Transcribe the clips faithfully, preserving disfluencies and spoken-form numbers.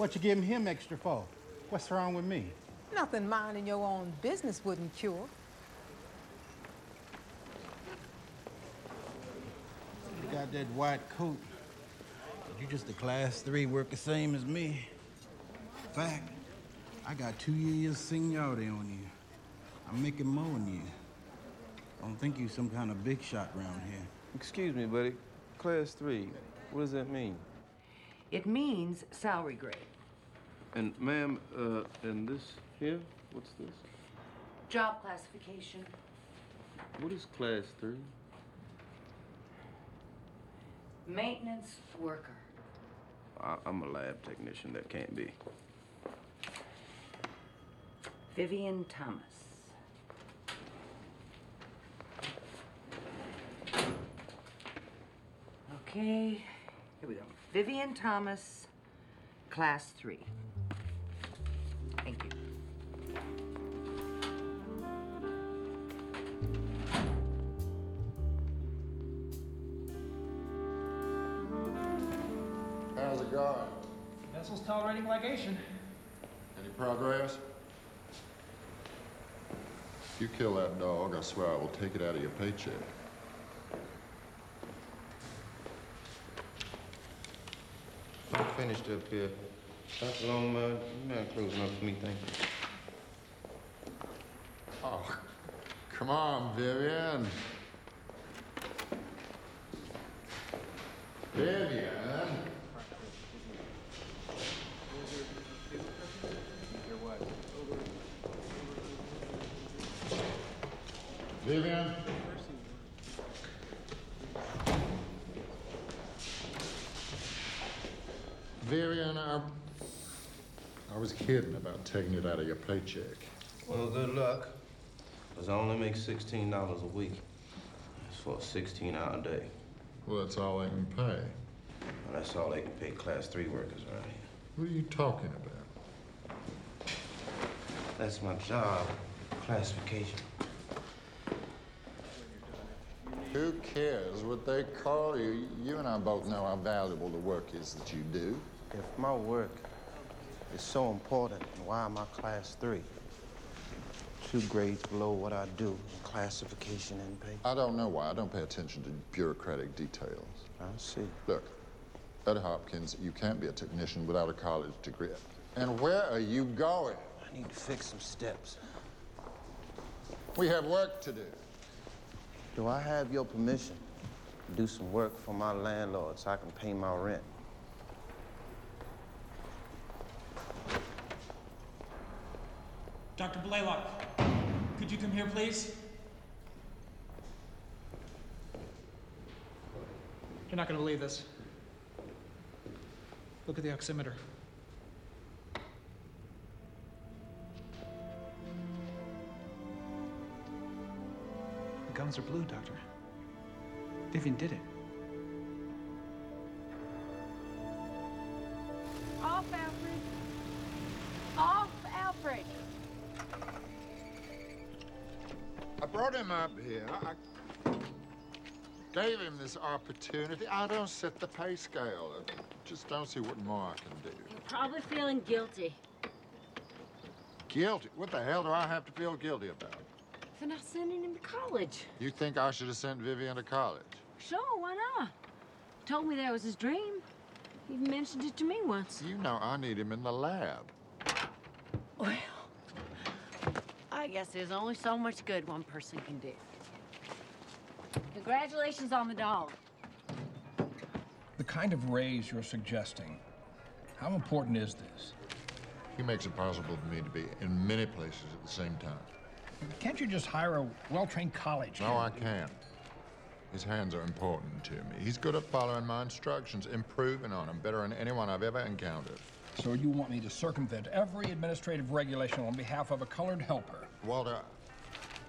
What you giving him extra for? What's wrong with me? Nothing minding your own business wouldn't cure. You got that white coat. You just a class three work the same as me. In fact, I got two years seniority on you. I'm making more than you. I don't think you some kind of big shot around here. Excuse me, buddy. Class three, what does that mean? It means salary grade. And ma'am, uh, and this here, what's this? Job classification. What is class three? Maintenance worker. I I'm a lab technician, that can't be. Vivien Thomas. Okay, here we go. Vivien Thomas, class three. Thank you. How's it going? Vessel's tolerating ligation. Any progress? If you kill that dog, I swear I will take it out of your paycheck. I'm finished up here. Doctor Longmire, you're not close enough for me, thank you. Oh, come on, Vivien. Vivien. Vivien. Vivien, I, I was kidding about taking it out of your paycheck. Well, good luck, because I only make sixteen dollars a week. That's for a sixteen hour day. Well, that's all they can pay. Well, that's all they can pay class three workers around here. What are you talking about? That's my job classification. Who cares what they call you? You and I both know how valuable the work is that you do. If my work is so important, why am I class three? Two grades below what I do in classification and pay. I don't know why. I don't pay attention to bureaucratic details. I see. Look, at Hopkins, you can't be a technician without a college degree. And where are you going? I need to fix some steps. We have work to do. Do I have your permission to do some work for my landlord so I can pay my rent? Doctor Blalock, could you come here, please? You're not going to believe this. Look at the oximeter. Guns are blue, Doctor. Vivien did it. Off, Alfred. Off, Alfred. I brought him up here. I gave him this opportunity. I don't set the pay scale. I just don't see what more I can do. You're probably feeling guilty. Guilty? What the hell do I have to feel guilty about? For not sending him to college. You think I should have sent Vivien to college? Sure, why not? He told me that was his dream. He mentioned it to me once. You know I need him in the lab. Well, I guess there's only so much good one person can do. Congratulations on the dog. The kind of raise you're suggesting, how important is this? He makes it possible for me to be in many places at the same time. Can't you just hire a well-trained college? No, I can't. His hands are important to me. He's good at following my instructions, improving on them, better than anyone I've ever encountered. So you want me to circumvent every administrative regulation on behalf of a colored helper? Walter,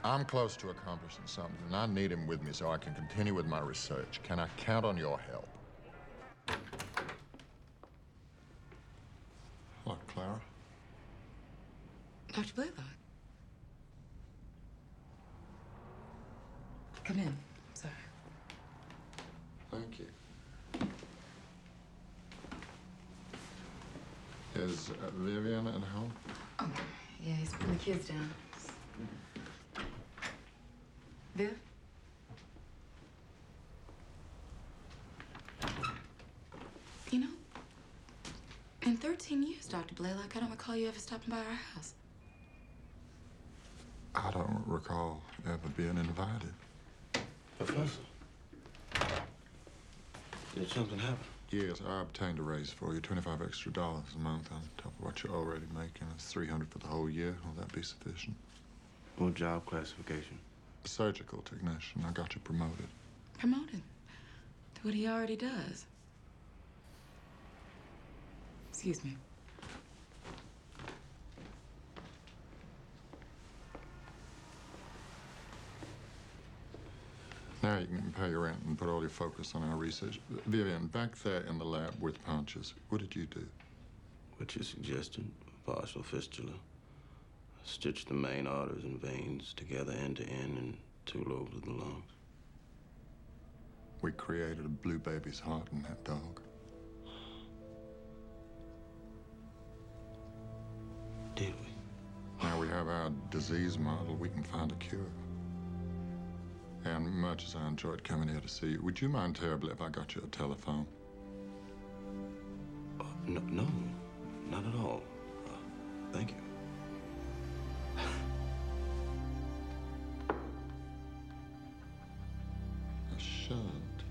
I'm close to accomplishing something, and I need him with me so I can continue with my research. Can I count on your help? Hello, Clara. Doctor Blalock. Come in, sorry. Thank you. Is uh, Vivien at home? Oh, yeah, he's putting the kids down. Viv? You know, in thirteen years, Doctor Blalock, I don't recall you ever stopping by our house. I don't recall ever being invited. Professor, did something happen? Yes, I obtained a raise for you, twenty-five extra dollars a month on top of what you're already making. It's three hundred for the whole year. Will that be sufficient? What job classification? A surgical technician. I got you promoted. Promoted? To what he already does. Excuse me. Now you can pay your rent and put all your focus on our research. Vivien, back there in the lab with Punches, what did you do? What you suggested, a partial fistula. I stitched the main arteries and veins together end to end in two lobes of the lungs. We created a blue baby's heart in that dog. Did we? Now we have our disease model, we can find a cure. And much as I enjoyed coming here to see you, would you mind terribly if I got you a telephone? Uh, no, no, not at all. Uh, thank you. I shan't.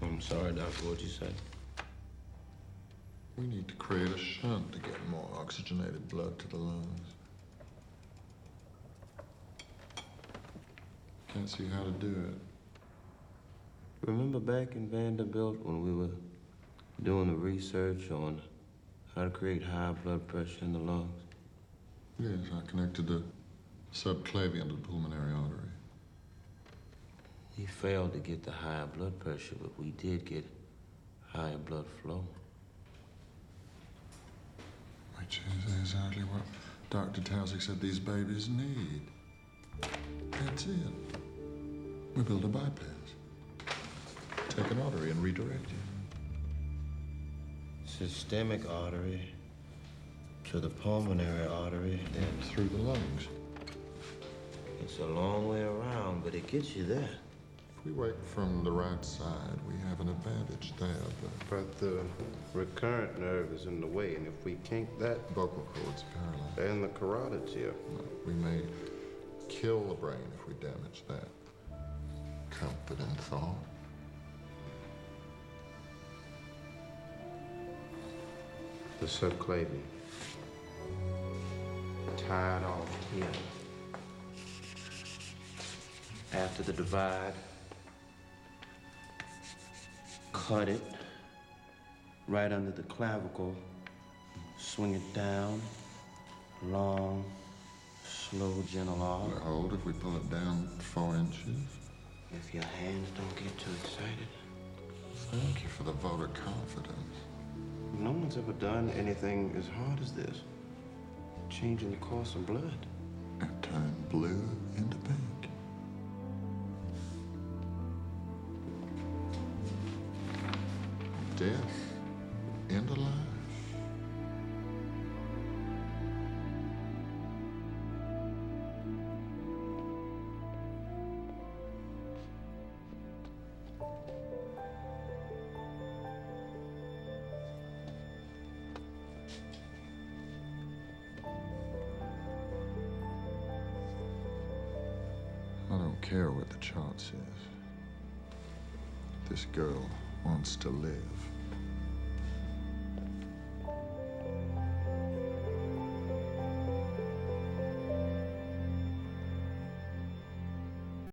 I'm sorry, Doctor, what you said. We need to create a shunt to get more oxygenated blood to the lungs. Can't see how to do it. Remember back in Vanderbilt when we were doing the research on how to create high blood pressure in the lungs? Yes, I connected the subclavian to the pulmonary artery. He failed to get the higher blood pressure, but we did get higher blood flow. Which is exactly what Doctor Tausig said these babies need. That's it. We build a bypass. Take an artery and redirect it. Systemic artery to the pulmonary artery and through the lungs. It's a long way around, but it gets you there. If we work from the right side, we have an advantage there. But, but the recurrent nerve is in the way, and if we kink that, vocal cords paralyzed. And the carotid's here. We may kill the brain if we damage that. Confident thought. The subclavian. Tied off here. After the divide, cut it right under the clavicle, swing it down, long, slow, gentle arc. Hold if we pull it down four inches. If your hands don't get too excited. Thank you for the vote of confidence. No one's ever done anything as hard as this. Changing the course of blood. And turn blue into pink. Death into life. I don't care what the chance is. This girl wants to live.